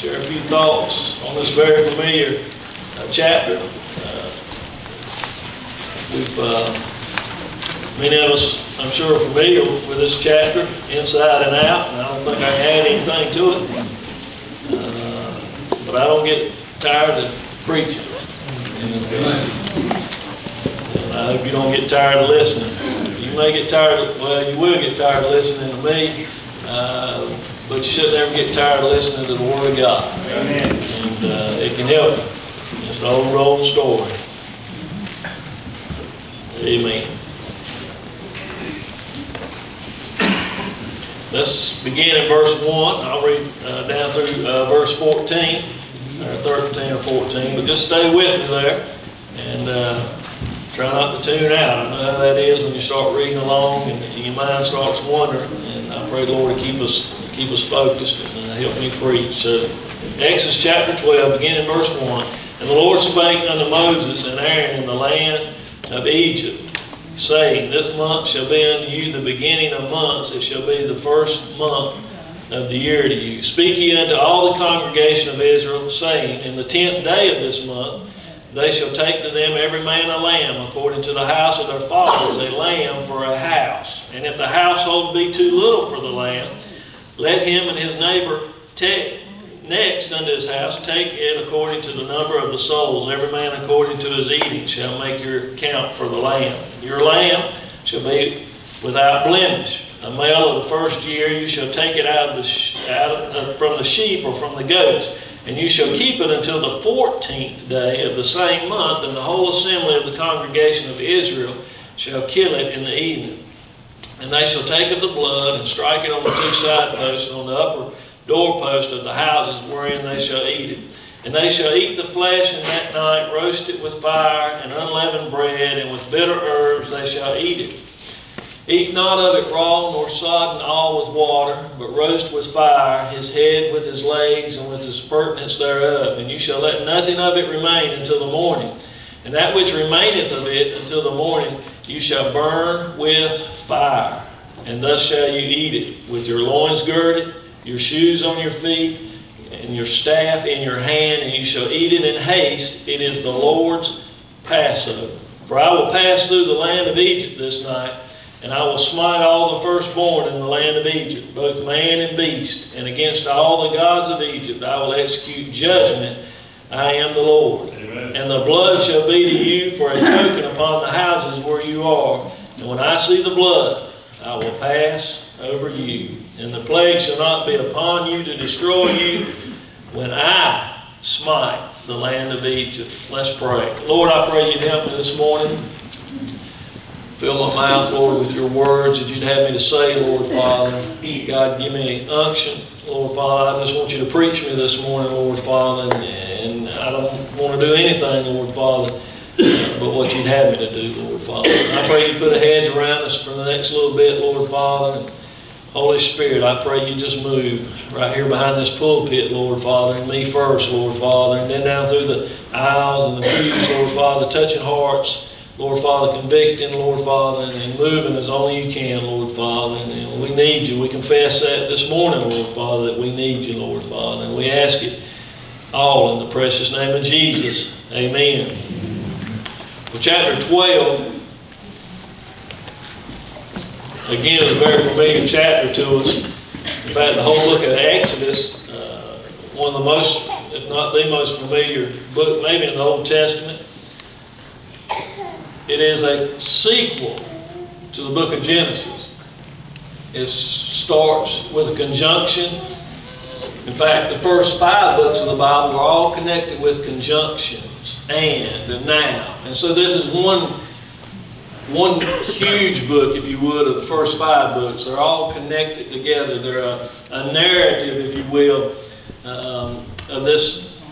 share a few thoughts on this very familiar chapter. Many of us, I'm sure, are familiar with this chapter, inside and out, and I don't think I can add anything to it. But I don't get tired of preaching. And I hope you don't get tired of listening. You may get tired of, well, you will get tired of listening to me, but you should never get tired of listening to the Word of God. Amen. And it can help you. It's an old story. Amen. Let's begin in verse 1. I'll read down through verse 14, or 13 or 14, but just stay with me there and try not to tune out. I know how that is when you start reading along and your mind starts wandering, and I pray the Lord to keep us focused and help me preach. So, Exodus chapter 12, beginning verse 1. And the Lord spake unto Moses and Aaron in the land of Egypt, saying, This month shall be unto you the beginning of months, it shall be the first month of the year to you. Speak ye unto all the congregation of Israel, saying, In the 10th day of this month they shall take to them every man a lamb, according to the house of their fathers, a lamb for a house. And if the household be too little for the lamb, let him and his neighbor take next unto his house, take it according to the number of the souls. Every man according to his eating shall make your count for the lamb. Your lamb shall be without blemish. A male of the first year, you shall take it from the sheep or from the goats, and you shall keep it until the 14th day of the same month, and the whole assembly of the congregation of Israel shall kill it in the evening. And they shall take of the blood, and strike it on the two side posts, and on the upper doorpost of the houses wherein they shall eat it. And they shall eat the flesh in that night, roast it with fire and unleavened bread, and with bitter herbs they shall eat it. Eat not of it raw, nor sodden all with water, but roast with fire, his head with his legs, and with his pertinence thereof. And you shall let nothing of it remain until the morning. And that which remaineth of it until the morning you shall burn with fire. And thus shall you eat it, with your loins girded, your shoes on your feet, and your staff in your hand, and you shall eat it in haste. It is the Lord's Passover. For I will pass through the land of Egypt this night, and I will smite all the firstborn in the land of Egypt, both man and beast, and against all the gods of Egypt I will execute judgment. I am the Lord. Amen. And the blood shall be to you for a token upon the houses where you are. And when I see the blood, I will pass over you, and the plague shall not be upon you to destroy you when I smite the land of Egypt. Let's pray. Lord, I pray you'd help me this morning. Fill my mouth, Lord, with your words that you'd have me to say, Lord Father. God, give me unction, Lord Father. I just want you to preach me this morning, Lord Father, and I don't want to do anything, Lord Father, but what you'd have me to do, Lord Father. I pray you put a hedge around us for the next little bit, Lord Father. Holy Spirit, I pray you just move right here behind this pulpit, Lord Father, and me first, Lord Father, and then down through the aisles and the pews, Lord Father, touching hearts, Lord Father, convicting, Lord Father, and moving as only you can, Lord Father, and we need you. We confess that this morning, Lord Father, that we need you, Lord Father, and we ask it all in the precious name of Jesus. Amen. Well, chapter 12, again, it's a very familiar chapter to us. In fact, the whole book of Exodus, one of the most, if not the most familiar book, maybe in the Old Testament. It is a sequel to the book of Genesis. It starts with a conjunction. In fact, the first 5 books of the Bible are all connected with conjunctions, and now. And so this is one huge book, if you would, of the first 5 books. They're all connected together. They're a narrative, if you will, of this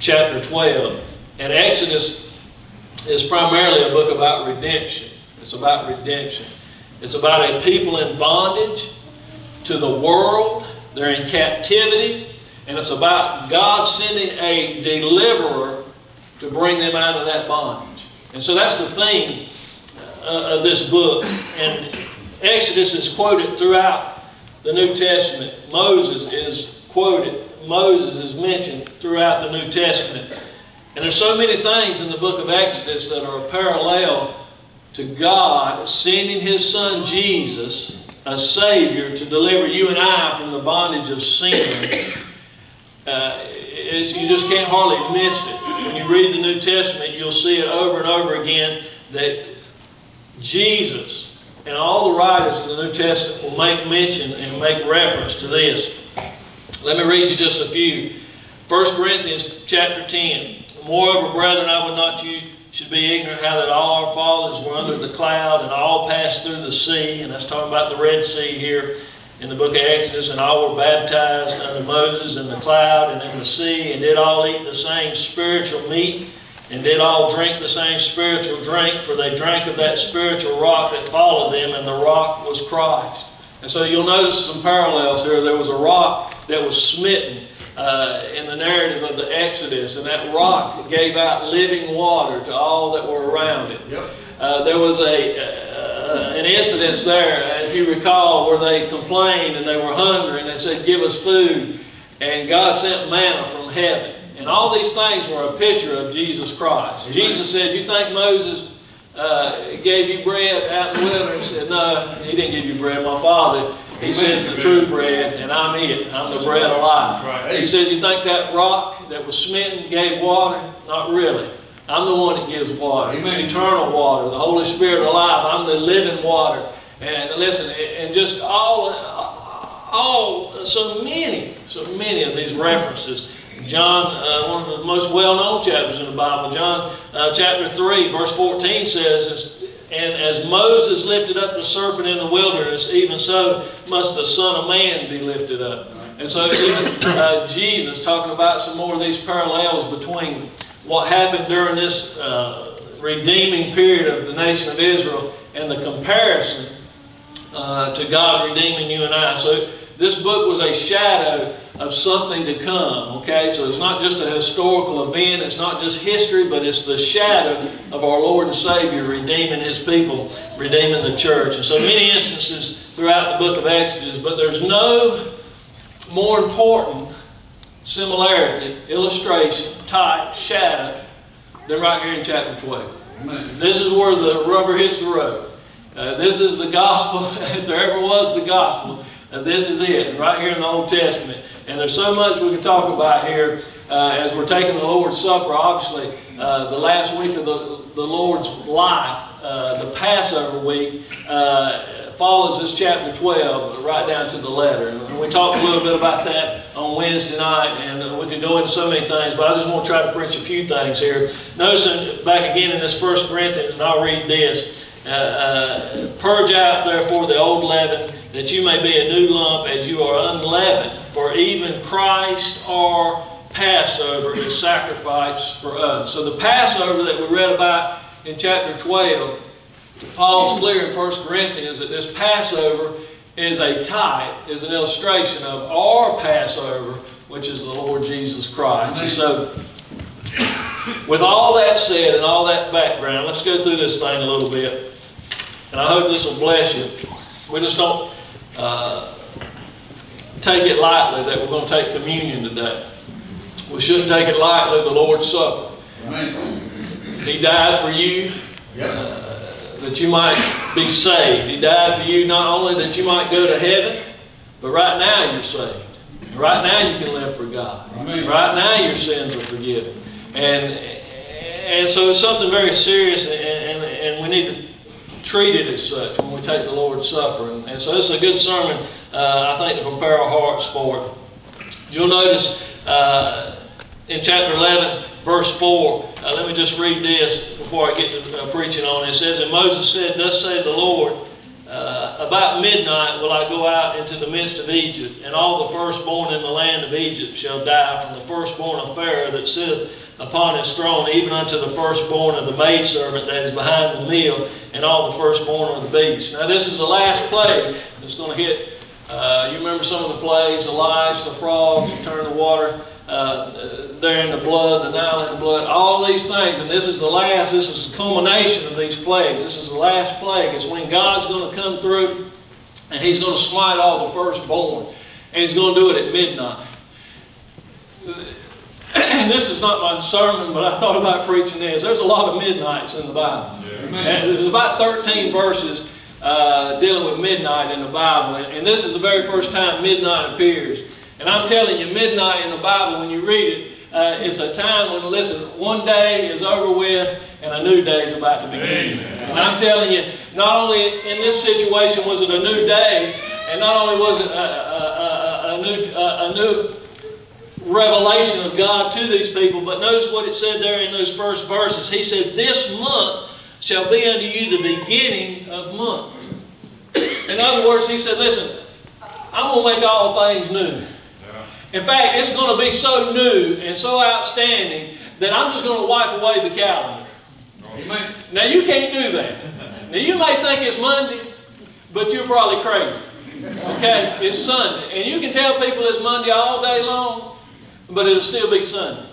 chapter 12. And Exodus is primarily a book about redemption. It's about redemption. It's about a people in bondage to the world. They're in captivity. And it's about God sending a deliverer to bring them out of that bondage. And so that's the theme of this book. And Exodus is quoted throughout the New Testament. Moses is quoted. Moses is mentioned throughout the New Testament. And there's so many things in the book of Exodus that are a parallel to God sending His Son Jesus, a Savior, to deliver you and I from the bondage of sin. You just can't hardly miss it. When you read the New Testament, you'll see it over and over again that Jesus and all the writers of the New Testament will make mention and make reference to this. Let me read you just a few. 1 Corinthians chapter 10. Moreover, brethren, I would not you should be ignorant how that all our fathers were under the cloud and all passed through the sea. And that's talking about the Red Sea here in the book of Exodus. And all were baptized under Moses in the cloud and in the sea, and did all eat the same spiritual meat, and did all drink the same spiritual drink, for they drank of that spiritual rock that followed them, and the rock was Christ. And so you'll notice some parallels here. There was a rock that was smitten in the narrative of the Exodus, and that rock gave out living water to all that were around it. Yep. There was an incident there, if you recall, where they complained and they were hungry, and they said, "Give us food," and God sent manna from heaven. And all these things were a picture of Jesus Christ. Amen. Jesus said, "You think Moses gave you bread out in the wilderness?" He said, "No, he didn't give you bread. My Father, He says the true bread, and I'm it. I'm the bread of life." Right. He said, "You think that rock that was smitten gave water? Not really. I'm the one that gives water. Amen. Eternal water, the Holy Spirit alive. I'm the living water." And listen, and just so many of these references. John, one of the most well-known chapters in the Bible, John chapter 3, verse 14 says, "And as Moses lifted up the serpent in the wilderness, even so must the Son of Man be lifted up." And so even Jesus, talking about some more of these parallels between what happened during this redeeming period of the nation of Israel and the comparison to God redeeming you and I. So this book was a shadow of something to come, okay? So it's not just a historical event, it's not just history, but it's the shadow of our Lord and Savior redeeming His people, redeeming the church. And so many instances throughout the book of Exodus, but there's no more important similarity, illustration, type, shadow than right here in chapter 12. Amen. This is where the rubber hits the road. This is the gospel, if there ever was the gospel. This is it, right here in the Old Testament. And there's so much we can talk about here as we're taking the Lord's Supper. Obviously, the last week of the Lord's life, the Passover week, follows this chapter 12 right down to the letter. And we talked a little bit about that on Wednesday night, and we could go into so many things, but I just want to try to preach a few things here. Notice back again in this 1 Corinthians, and I'll read this. Purge out therefore the old leaven, that you may be a new lump as you are unleavened. For even Christ our Passover is sacrificed for us. So the Passover that we read about in chapter 12, Paul's clear in 1 Corinthians that this Passover is a type, is an illustration of our Passover, which is the Lord Jesus Christ. And so, with all that said and all that background, let's go through this thing a little bit. And I hope this will bless you. We just don't take it lightly that we're going to take communion today. We shouldn't take it lightly, the Lord's Supper. Amen. He died for you that you might be saved. He died for you not only that you might go to heaven, but right now you're saved. Right now you can live for God. Amen. Right now your sins are forgiven. And so it's something very serious, and we need to treat it as such when we take the Lord's Supper. And so it's a good sermon, I think, to prepare our hearts for it. You'll notice in chapter 11, verse 4, let me just read this before I get to preaching on it. It says, "And Moses said, Thus saith the Lord, about midnight will I go out into the midst of Egypt, and all the firstborn in the land of Egypt shall die, from the firstborn of Pharaoh that sitteth upon his throne, even unto the firstborn of the maidservant that is behind the mill, and all the firstborn of the beast." Now this is the last plague that's going to hit. You remember some of the plagues, the lice, the frogs, you turn the water there in the blood, the Nile in the blood, all these things. And this is the last, this is the culmination of these plagues. This is the last plague. It's when God's going to come through and He's going to smite all the firstborn. And He's going to do it at midnight. preaching this is not my sermon, but I thought about preaching this. There's a lot of midnights in the Bible. Yeah. And there's about 13 verses dealing with midnight in the Bible. And this is the very first time midnight appears. And I'm telling you, midnight in the Bible, when you read it, it's a time when, listen, one day is over with and a new day is about to begin. Amen. And I'm telling you, not only in this situation was it a new day, and not only was it a new revelation of God to these people, but notice what it said there in those first verses. He said, "This month shall be unto you the beginning of months." In other words, he said, listen, I'm going to make all things new. In fact, it's going to be so new and so outstanding that I'm just going to wipe away the calendar. Amen. Now, you can't do that. Now, you may think it's Monday, but you're probably crazy. Okay? It's Sunday. And you can tell people it's Monday all day long, but it'll still be Sunday.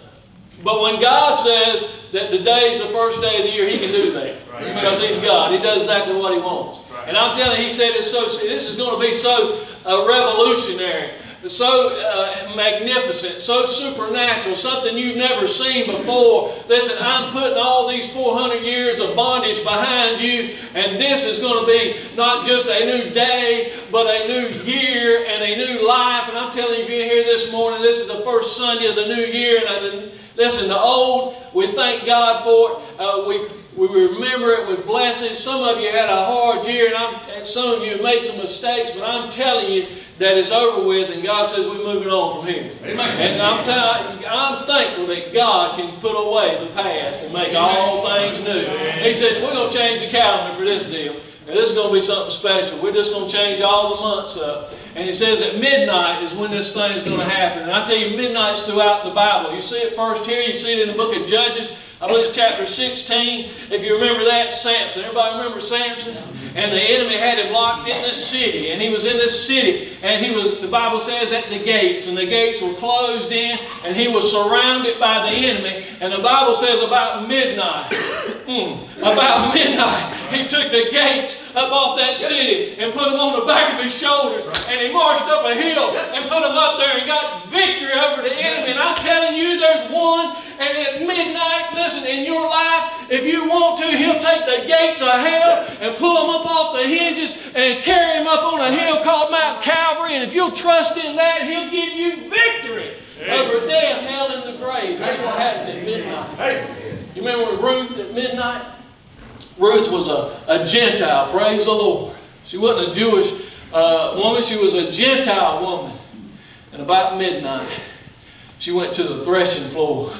But when God says that today's the first day of the year, He can do that. Right. Because He's God. He does exactly what He wants. Right. And I'm telling you, He said it's so, this is going to be so revolutionary. So magnificent, so supernatural, something you've never seen before. Listen, I'm putting all these 400 years of bondage behind you, and this is going to be not just a new day, but a new year and a new life. And I'm telling you, if you're here this morning, this is the first Sunday of the new year. And I didn't, listen, the old, we thank God for it. We remember it with blessings. Some of you had a hard year, and some of you made some mistakes, but I'm telling you that it's over with, and God says we're moving on from here. Amen. And I'm thankful that God can put away the past and make all things new. He said, we're going to change the calendar for this deal, and this is going to be something special. We're just going to change all the months up. And He says that midnight is when this thing is going to happen. And I tell you, midnight's throughout the Bible. You see it first here. You see it in the book of Judges. I believe it's chapter 16. If you remember that, Samson. Everybody remember Samson? And the enemy had him locked in this city. And he was in this city. And he was, the Bible says, at the gates. And the gates were closed in. And he was surrounded by the enemy. And the Bible says about midnight. About midnight. He took the gates up off that city and put them on the back of his shoulders. And he marched up a hill and put them up there and got victory over the enemy. And I'm telling you, there's one. And at midnight, listen, in your life, if you want to, He'll take the gates of hell and pull them up off the hinges and carry them up on a hill called Mount Calvary. And if you'll trust in that, He'll give you victory over death, hell, and the grave. That's what happens at midnight. You remember Ruth at midnight? Ruth was a Gentile, praise the Lord. She wasn't a Jewish woman. She was a Gentile woman. And about midnight, she went to the threshing floor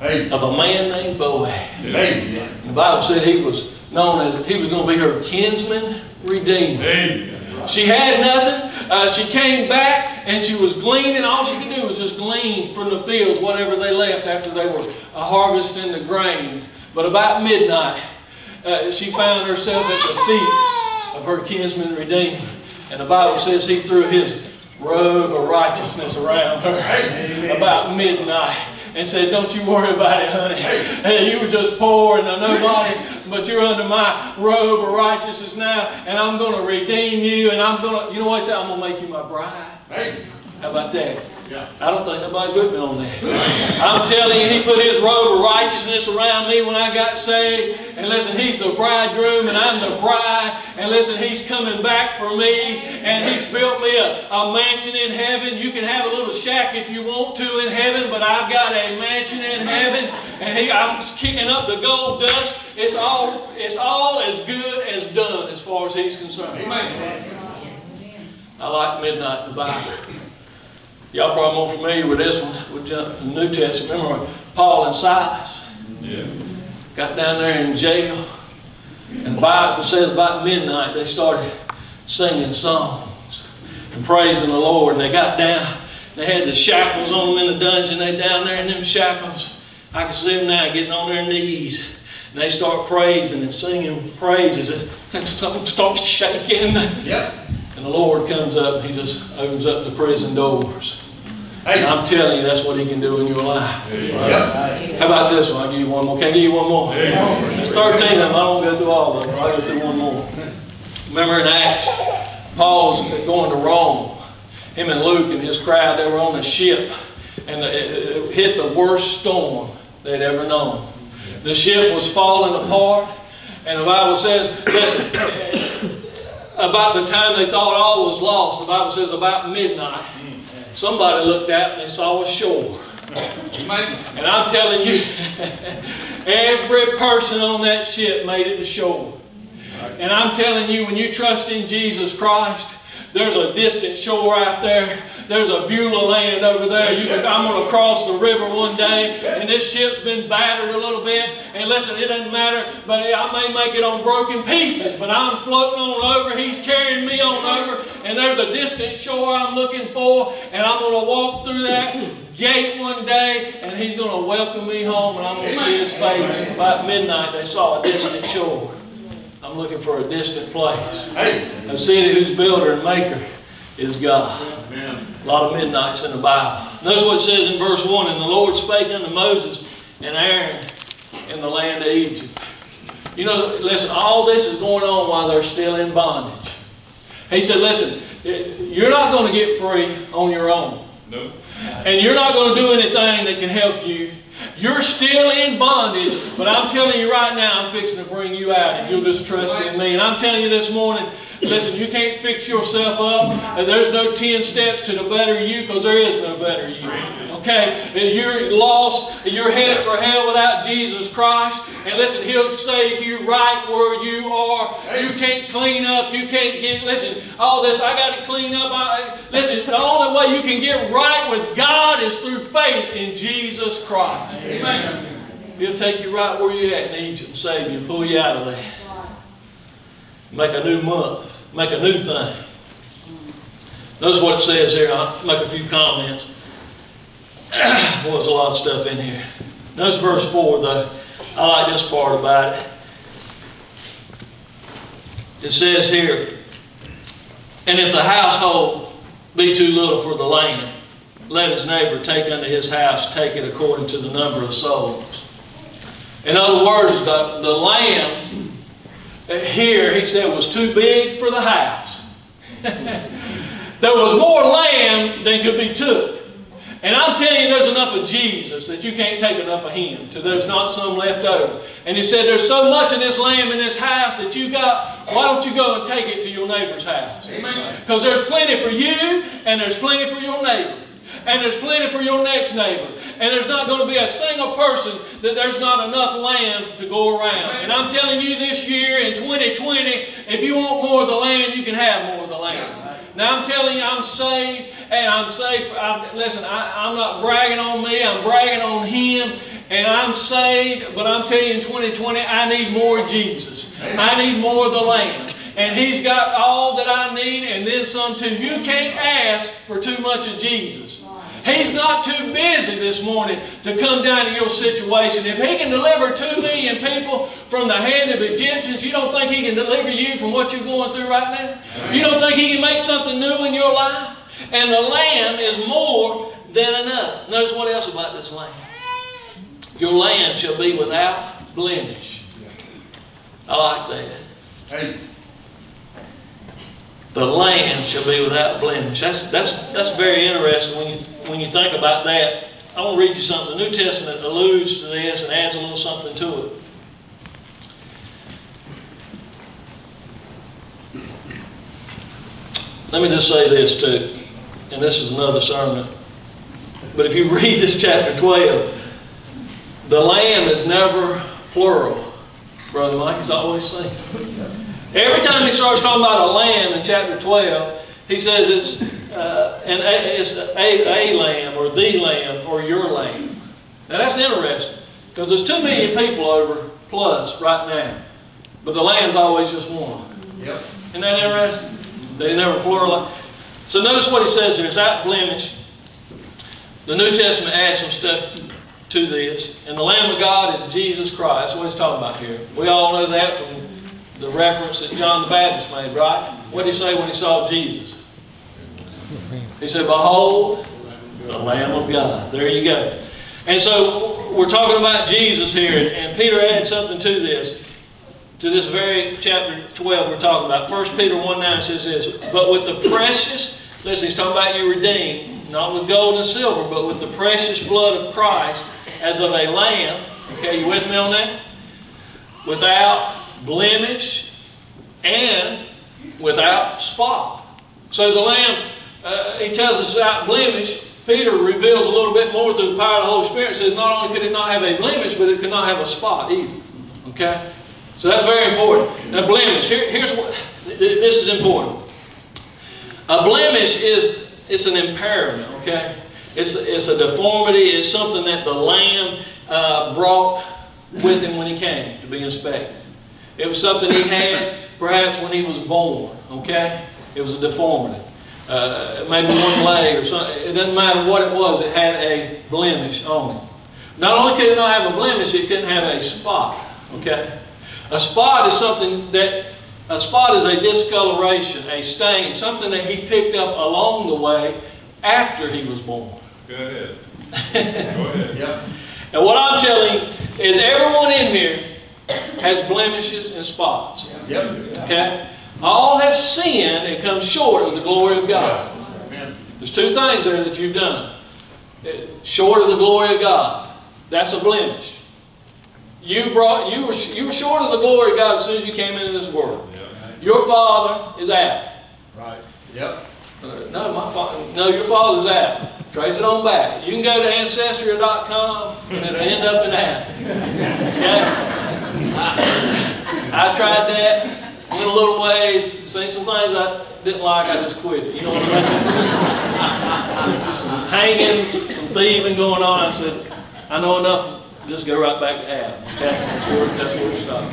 of a man named Boaz. Amen. The Bible said he was known as, he was going to be her kinsman redeemer. Amen. She had nothing. She came back and she was gleaning. All she could do was just glean from the fields whatever they left after they were harvesting the grain. But about midnight, she found herself at the feet of her kinsman redeemer. And the Bible says he threw his robe of righteousness around her. Amen. About midnight. And said, don't you worry about it, honey. Hey, you were just poor and a nobody, but you're under my robe of righteousness now, and I'm going to redeem you, and I'm going to, you know what I said? I'm going to make you my bride. Hey. How about that? Yeah. I don't think nobody's with me on that. I'm telling you, He put His robe of righteousness around me when I got saved. And listen, He's the bridegroom and I'm the bride. And listen, He's coming back for me. And He's built me a mansion in heaven. You can have a little shack if you want to in heaven, but I've got a mansion in heaven. And I'm kicking up the gold dust. It's all as good as done as far as He's concerned. Amen. I like midnight in the Bible. Y'all probably more familiar with this one. We jump to the New Testament. Remember Paul and Silas? Yeah. Got down there in jail. And the Bible says about midnight they started singing songs and praising the Lord. And they got down. They had the shackles on them in the dungeon. They down there in them shackles. I can see them now getting on their knees. And they start praising and singing praises. And starts shaking. Yep. And the Lord comes up, He just opens up the prison doors. And I'm telling you, that's what He can do in your life. Right? How about this one? I'll give you one more. Can I give you one more? There's 13 of them. I don't go through all of them. I'll go through one more. Remember in Acts, Paul's going to Rome. Him and Luke and his crowd, they were on a ship. and it hit the worst storm they'd ever known. The ship was falling apart, and the Bible says, listen, about the time they thought all was lost, the Bible says about midnight, somebody looked out and they saw a shore. And I'm telling you, every person on that ship made it to shore. And I'm telling you, when you trust in Jesus Christ, there's a distant shore out there. There's a Beulah land over there. I'm going to cross the river one day, and this ship's been battered a little bit. And listen, it doesn't matter, but I may make it on broken pieces, but I'm floating on over. He's carrying me on over, and there's a distant shore I'm looking for, and I'm going to walk through that gate one day, and He's going to welcome me home, and I'm going to see His face. About midnight, they saw a distant shore. I'm looking for a distant place. A city whose builder and maker is God. Amen. A lot of midnights in the Bible. Notice what it says in verse 1. And the Lord spake unto Moses and Aaron in the land of Egypt. You know, listen, all this is going on while they're still in bondage. He said, listen, you're not going to get free on your own. Nope. And you're not going to do anything that can help you. You're still in bondage, but I'm telling you right now, I'm fixing to bring you out if you'll just trust in me. And I'm telling you this morning, listen, you can't fix yourself up. There's no 10 steps to the better you, because there is no better you. Okay? You're lost. You're headed for hell without Jesus Christ. And listen, He'll save you right where you are. You can't clean up. You can't get, listen, all this, I got to clean up. Listen, the only way you can get right with God is through faith in Jesus Christ. Amen. He'll take you right where you're at in Egypt, save you, and pull you out of there. Make a new month. Make a new thing. Notice what it says here. I'll make a few comments. Boy, there's a lot of stuff in here. Notice verse 4, though. I like this part about it. It says here, and if the household be too little for the land, let his neighbor take unto his house, take it according to the number of souls. In other words, the land here, he said, was too big for the house. There was more land than could be took. And I'm telling you, there's enough of Jesus that you can't take enough of Him till there's not some left over. And he said, there's so much in this land, in this house that you got, why don't you go and take it to your neighbor's house? Because there's plenty for you, and there's plenty for your neighbor. And there's plenty for your next neighbor. And there's not going to be a single person that there's not enough land to go around. And I'm telling you this year in 2020, if you want more of the land, you can have more of the land. Now I'm telling you, I'm saved, and I'm saved. Listen, I'm not bragging on me. I'm bragging on Him. And I'm saved, but I'm telling you, in 2020, I need more Jesus. I need more of the land. And He's got all that I need, and then some too. You can't ask for too much of Jesus. He's not too busy this morning to come down to your situation. If He can deliver 2 million people from the hand of Egyptians, you don't think He can deliver you from what you're going through right now? You don't think He can make something new in your life? And the land is more than enough. Notice what else about this land. Your land shall be without blemish. I like that. Hey. The land shall be without blemish. That's very interesting when you think about that. I want to read you something. The New Testament alludes to this and adds a little something to it. Let me just say this too, and this is another sermon. But if you read this chapter 12, the land is never plural. Brother Mike is always saying. Every time he starts talking about a lamb in chapter 12, he says it's a lamb or the lamb or your lamb. Now that's interesting because there's 2 million people over plus right now, but the lamb's always just one. Yep. Isn't that interesting? They never pluralize. So notice what he says here. It's without blemish. The New Testament adds some stuff to this. And the Lamb of God is Jesus Christ. That's what he's talking about here. We all know that from the reference that John the Baptist made, right? What did he say when he saw Jesus? He said, behold, the Lamb of God. There you go. And so we're talking about Jesus here, and Peter adds something to this very chapter 12 we're talking about. 1 Peter 1:9 says this, but with the precious, listen, he's talking about you redeemed, not with gold and silver, but with the precious blood of Christ, as of a lamb. Okay, you with me on that? Without blemish and without spot. So the lamb, he tells us without blemish. Peter reveals a little bit more through the power of the Holy Spirit. Says not only could it not have a blemish, but it could not have a spot either. Okay, so that's very important. Now blemish. Here's what this is important. A blemish is an impairment. Okay, it's a deformity. It's something that the lamb brought with him when he came to be inspected. It was something he had perhaps when he was born. Okay, it was a deformity. Maybe one leg or something. It doesn't matter what it was. It had a blemish on it. Not only could it not have a blemish, it couldn't have a spot. Okay, a spot is something that a discoloration, a stain, something that he picked up along the way after he was born. Go ahead. Go ahead. Yeah. And what I'm telling you is, everyone in here has blemishes and spots. Yeah. Yep. Okay. All have sinned and come short of the glory of God. Amen. There's two things there that you've done. Short of the glory of God. That's a blemish. You were short of the glory of God as soon as you came into this world. Yep. Your father is Adam. Right. Yep. No, my father. No, your father's Adam. Trace it on back. You can go to ancestry.com and it'll end up in Adam. Okay? I tried that. Went a little ways, seen some things I didn't like, I just quit it. You know what I mean? some hangings, some thieving going on. I said, I know enough, just go right back to Adam. Okay? That's where we stop.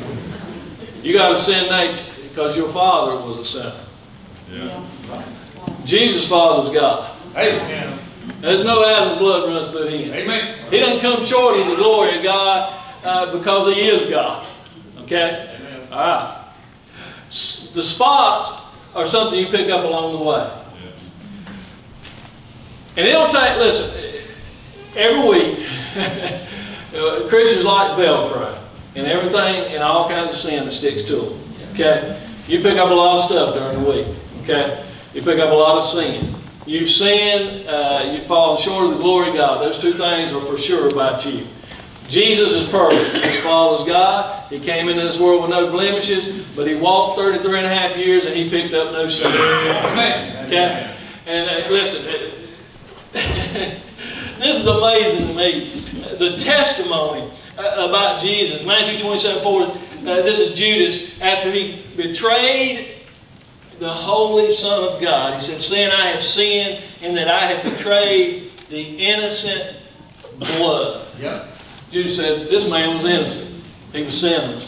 You got a sin nature because your father was a sinner. Yeah. Jesus' father's God. Amen. There's no Adam's blood runs through him. Amen. He doesn't come short of the glory of God because he is God. Okay? Amen. All right. The spots are something you pick up along the way. Yeah. And it'll take, listen, every week, Christians like Velcro and everything and all kinds of sin that sticks to them. Okay? You pick up a lot of stuff during the week. Okay? You pick up a lot of sin. You've sinned, you've fallen short of the glory of God. Those two things are for sure about you. Jesus is perfect. His Father's God. He came into this world with no blemishes, but he walked 33 and a half years and he picked up no sin. Okay? And listen, this is amazing to me. The testimony about Jesus. Matthew 27:4, this is Judas. After he betrayed the Holy Son of God, he said, "Sin, I have sinned, in that I have betrayed the innocent blood." Yep. Judas said, "This man was innocent. He was sinless.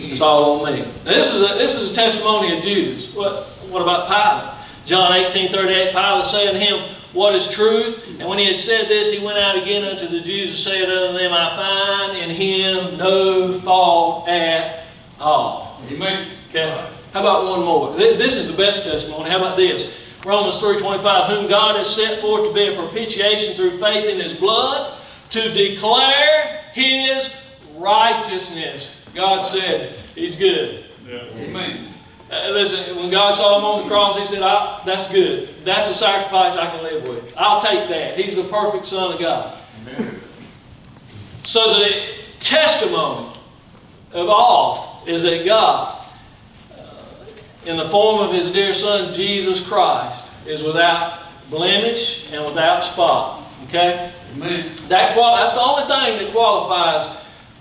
It's all on me." Now, this is a testimony of Judas. What about Pilate? John 18:38, Pilate said to him, "What is truth?" And when he had said this, he went out again unto the Jews and said unto them, "I find in him no fault at all." Amen. Okay. How about one more? This is the best testimony. How about this? Romans 3:25, "Whom God has set forth to be a propitiation through faith in his blood, to declare his righteousness." God said, "He's good." Yeah. Amen. Listen, when God saw him on the cross, he said, "That's good. That's a sacrifice I can live with. I'll take that. He's the perfect Son of God." Amen. So the testimony of all is that God, in the form of his dear Son, Jesus Christ, is without blemish and without spot. Okay? Amen. That's the only thing that qualifies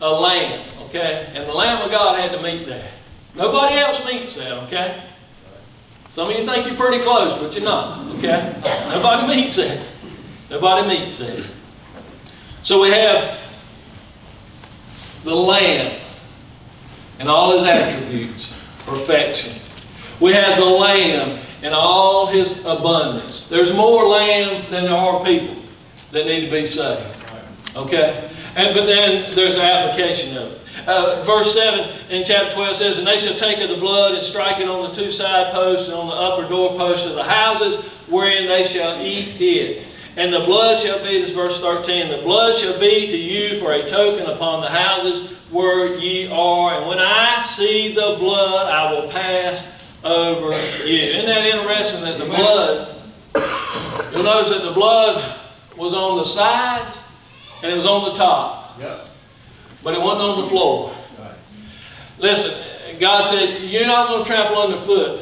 a lamb, okay? And the Lamb of God had to meet that. Nobody else meets that, okay? Some of you think you're pretty close, but you're not, okay? Nobody meets that. Nobody meets that. So we have the Lamb and all his attributes, perfection. We have the Lamb and all his abundance. There's more lamb than there are people that need to be saved. Okay? But then there's an application of it. Verse 7 in chapter 12 says, "And they shall take of the blood and strike it on the two side posts and on the upper door posts of the houses, wherein they shall eat it. And the blood shall be," this is verse 13, "the blood shall be to you for a token upon the houses where ye are. And when I see the blood, I will pass over you." Isn't that interesting that the blood You'll notice that the blood was on the sides and it was on the top. Yep. But it wasn't on the floor. Right. Listen, God said, you're not going to trample underfoot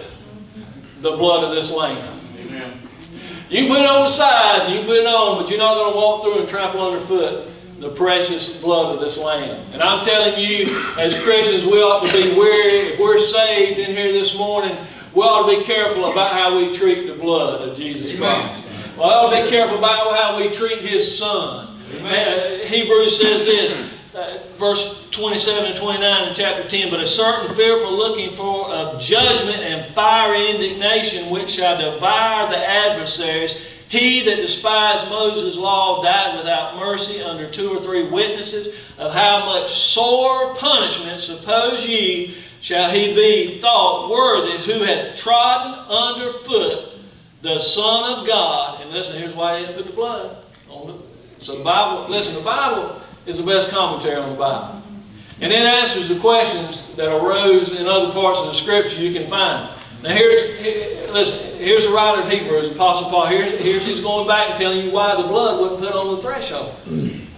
the blood of this lamb. Amen. You can put it on the sides, you can put it on, but you're not going to walk through and trample underfoot the precious blood of this lamb. And I'm telling you, as Christians, we ought to be wary. If we're saved in here this morning, we ought to be careful about how we treat the blood of Jesus Christ. Amen. We ought to be careful about how we treat His Son. Hebrews says this, verse 27 and 29 in chapter 10, but a certain fearful looking for of judgment and fiery indignation which shall devour the adversaries. He that despised Moses' law died without mercy under 2 or 3 witnesses. Of how much sore punishment, suppose ye, shall he be thought worthy who hath trodden underfoot the Son of God. And listen, here's why he didn't put the blood on it. So the Bible, listen, the Bible is the best commentary on the Bible. And it answers the questions that arose in other parts of the Scripture you can find. Now here's the writer of Hebrews, Apostle Paul. Here's he's going back and telling you why the blood wasn't put on the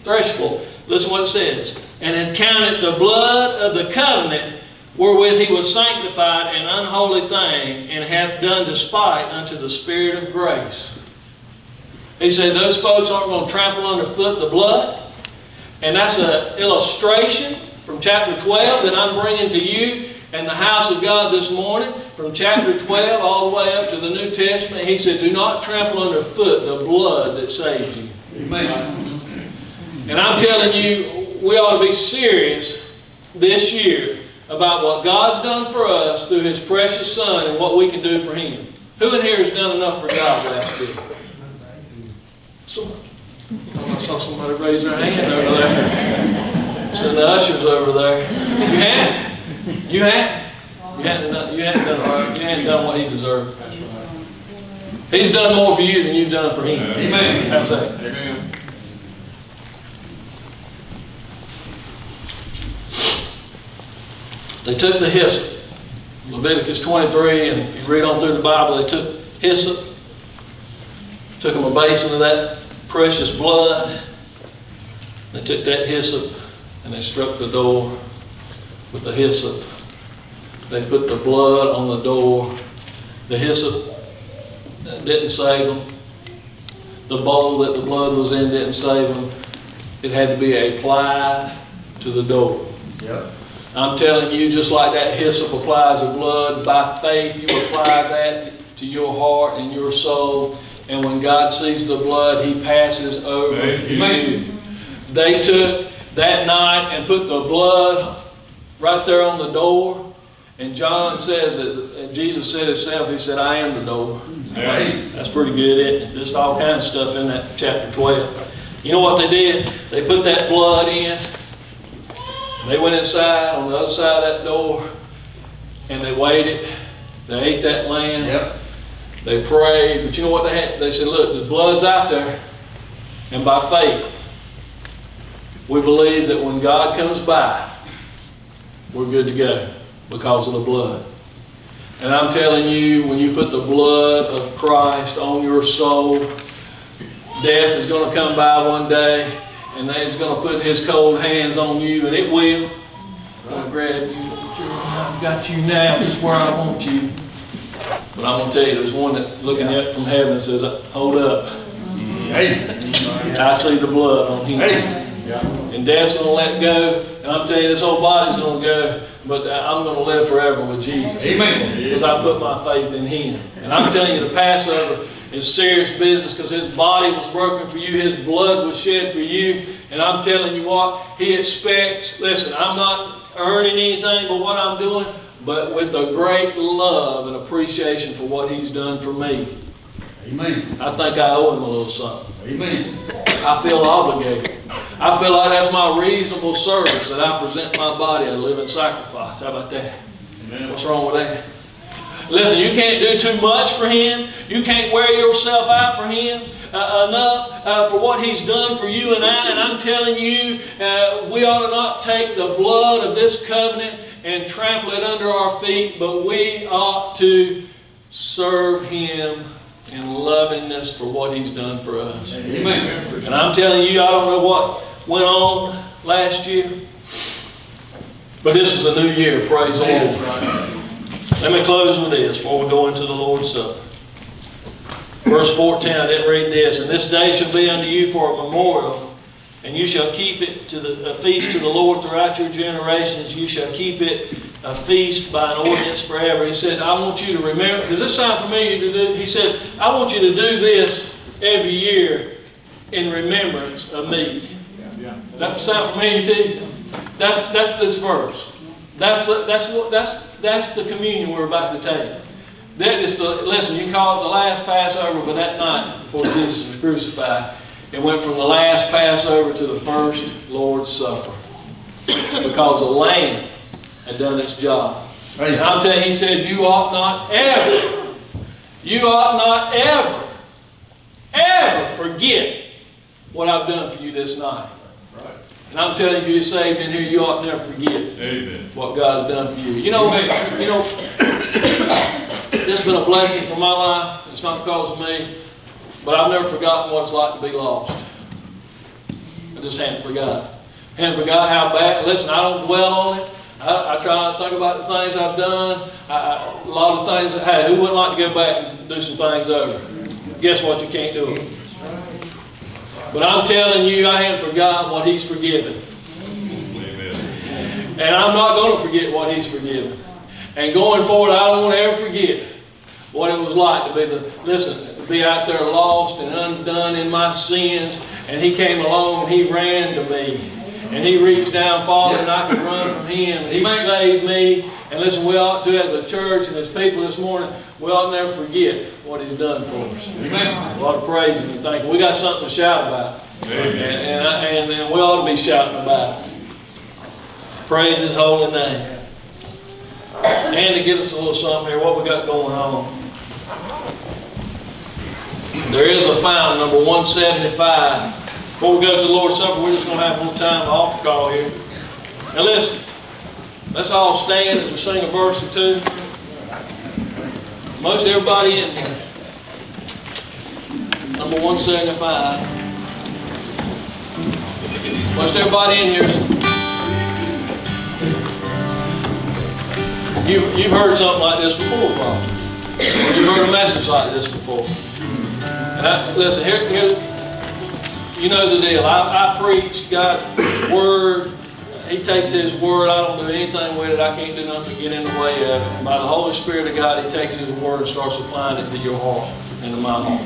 threshold. Listen what it says. And had counted the blood of the covenant wherewith he was sanctified an unholy thing, and hath done despite unto the Spirit of grace. He said those folks aren't going to trample underfoot the blood. And that's an illustration from chapter 12 that I'm bringing to you and the house of God this morning, from chapter 12 all the way up to the New Testament. He said, do not trample underfoot the blood that saved you. Amen. And I'm telling you, we ought to be serious this year about what God's done for us through His precious Son and what we can do for Him. Who in here has done enough for God last year? I saw somebody raise their hand over there. It's in the ushers over there. You had it. You hadn't. You hadn't done what He deserved. That's right. He's done more for you than you've done for Him. Amen. That's it. Amen. They took the hyssop. Leviticus 23, and if you read on through the Bible, they took hyssop. Took them a basin of that precious blood. They took that hyssop and they struck the door with the hyssop. They put the blood on the door. The hyssop didn't save them. The bowl that the blood was in didn't save them. It had to be applied to the door. Yep. I'm telling you, just like that hyssop applies the blood, by faith you apply that to your heart and your soul, and when God sees the blood, He passes over you. They took that night and put the blood right there on the door. And John says that, and Jesus said Himself, He said, I am the door. Right? That's pretty good, isn't it? Just all kinds of stuff in that chapter 12. You know what they did? They put that blood in. They went inside on the other side of that door and they waited. They ate that lamb. Yep. They prayed. But you know what they had? They said, look, the blood's out there. And by faith, we believe that when God comes by, we're good to go because of the blood. And I'm telling you, when you put the blood of Christ on your soul, death is going to come by one day, and He's going to put His cold hands on you, and it will. I'll grab you. I've got you now just where I want you. But I'm going to tell you, there's one that looking up from heaven says, hold up. Hey. I see the blood on Him. Hey. Yeah. And death's going to let go, and I'm telling you, this old body's going to go, but I'm going to live forever with Jesus. Amen. Because I put my faith in Him. And I'm telling you, the Passover is serious business because His body was broken for you, His blood was shed for you, and I'm telling you what, He expects, listen, I'm not earning anything but what I'm doing, but with a great love and appreciation for what He's done for me. Amen. I think I owe Him a little something. Amen. I feel obligated. I feel like that's my reasonable service, that I present my body a living sacrifice. How about that? Amen. What's wrong with that? Listen, you can't do too much for Him. You can't wear yourself out for Him enough for what He's done for you and I. And I'm telling you, we ought to not take the blood of this covenant and trample it under our feet, but we ought to serve Him and loving us for what He's done for us. Amen. And I'm telling you, I don't know what went on last year, but this is a new year. Praise the Lord. Let me close with this before we go into the Lord's Supper. Verse 14, I didn't read this. And this day shall be unto you for a memorial, and you shall keep it to a feast to the Lord throughout your generations. You shall keep it a feast by an ordinance forever. He said, I want you to remember. Does this sound familiar to do? He said, I want you to do this every year in remembrance of me. Does that sound familiar to you? That's this verse. That's the communion we're about to take. That is the lesson. You can call it the last Passover, but that night before Jesus was crucified, it went from the last Passover to the first Lord's Supper, because the Lamb had done its job. And I'm telling you, He said, you ought not ever forget what I've done for you this night. And I'm telling you, if you're saved in here, you ought never forget what God's done for you. You know, this has been a blessing for my life. It's not because of me, but I've never forgotten what it's like to be lost. I just haven't forgotten. Haven't forgotten how bad. Listen, I don't dwell on it. I try not to think about the things I've done. A lot of things. Hey, who wouldn't like to go back and do some things over? Guess what? You can't do it. But I'm telling you, I haven't forgotten what He's forgiven. Amen. And I'm not going to forget what He's forgiven. And going forward, I don't want to ever forget what it was like to be to be out there lost and undone in my sins. And He came along and He ran to me. And He reached down, falling, and I could run from Him. And He saved me. And listen, we ought to, as a church and as people this morning, we ought never forget what He's done for us. Amen. A lot of praise and thanking. We got something to shout about. Amen. And we ought to be shouting about it. Praise His holy name. And to give us a little something here, what we got going on. There is a fountain, number 175. Before we go to the Lord's Supper, we're just going to have a little time to altar call here. Now listen, let's all stand as we sing a verse or two. Most everybody in here. Number 175. Most everybody in here. You've heard something like this before, probably. You've heard a message like this before. And listen, here. You know the deal. I preach God's Word. He takes His Word. I don't do anything with it. I can't do nothing to get in the way of it. By the Holy Spirit of God, He takes His Word and starts applying it to your heart and to my heart.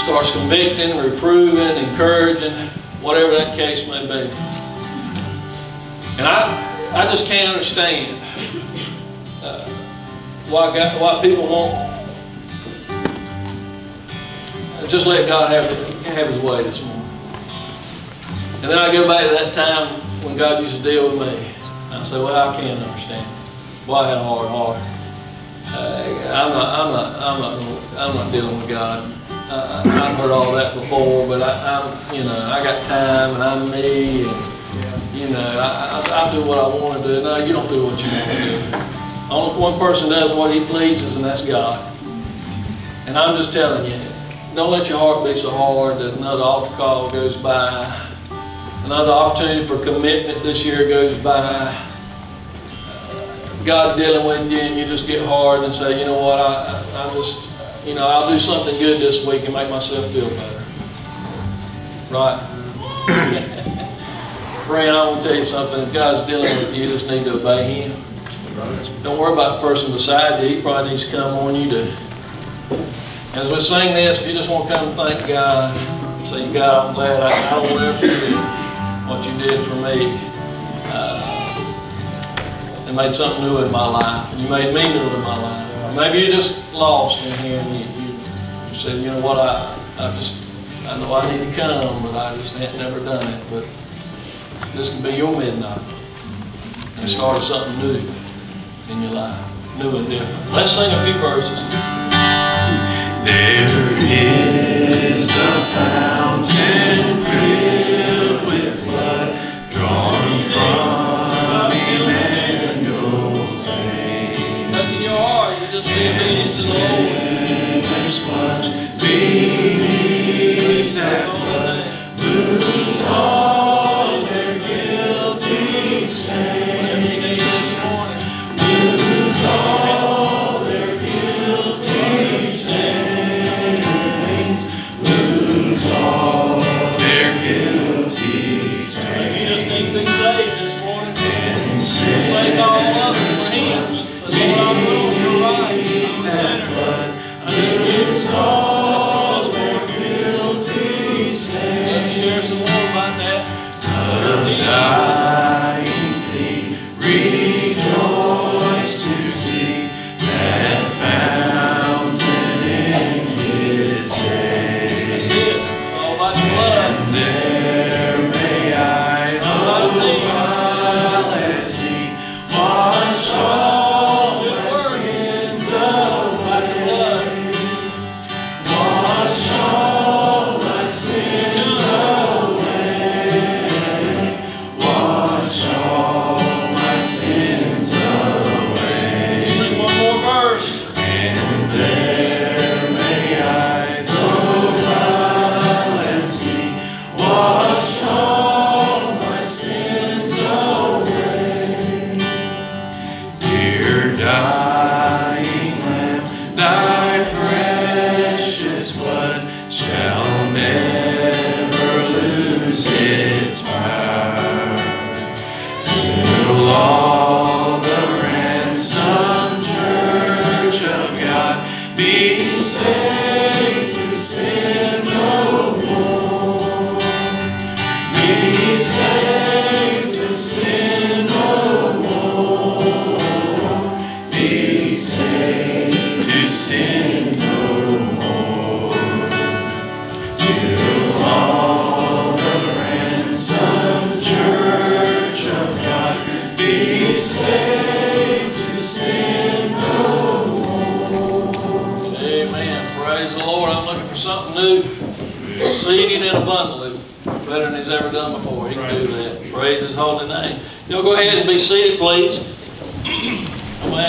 Starts convicting, reproving, encouraging, whatever that case may be. And I just can't understand why people won't just let God have His way this morning. And then I go back to that time when God used to deal with me. And I say, well, I can't understand. Boy, I had a hard heart. I'm not dealing with God. I've heard all that before, but I got time and I'm me, and I do what I want to do. No, you don't do what you want to do. Only one person does what he pleases, and that's God. And I'm just telling you, don't let your heart be so hard that another altar call goes by. Another opportunity for commitment this year goes by. God dealing with you and you just get hard and say, you know what, I'll do something good this week and make myself feel better. Right? Friend, I want to tell you something. If God's dealing with you, you just need to obey Him. Don't worry about the person beside you. He probably needs to come on you to... As we sing this, if you just want to come and thank God, say, God, I'm glad I don't ever forget what you did for me. It made something new in my life, and you made me new in my life. Or maybe you're just lost in here, and you said, you know what, I know I need to come, but I just had never done it. But this can be your midnight. And start something new in your life, new and different. Let's sing a few verses. There is the fountain filled with blood drawn from Emmanuel's veins. Touching your heart, you're just being obedient to the Lord. Praise the Lord. I'm looking for something new, exceeding and abundantly, better than He's ever done before. He can do that. Praise His holy name. Y'all go ahead and be seated, please. I'm going to ask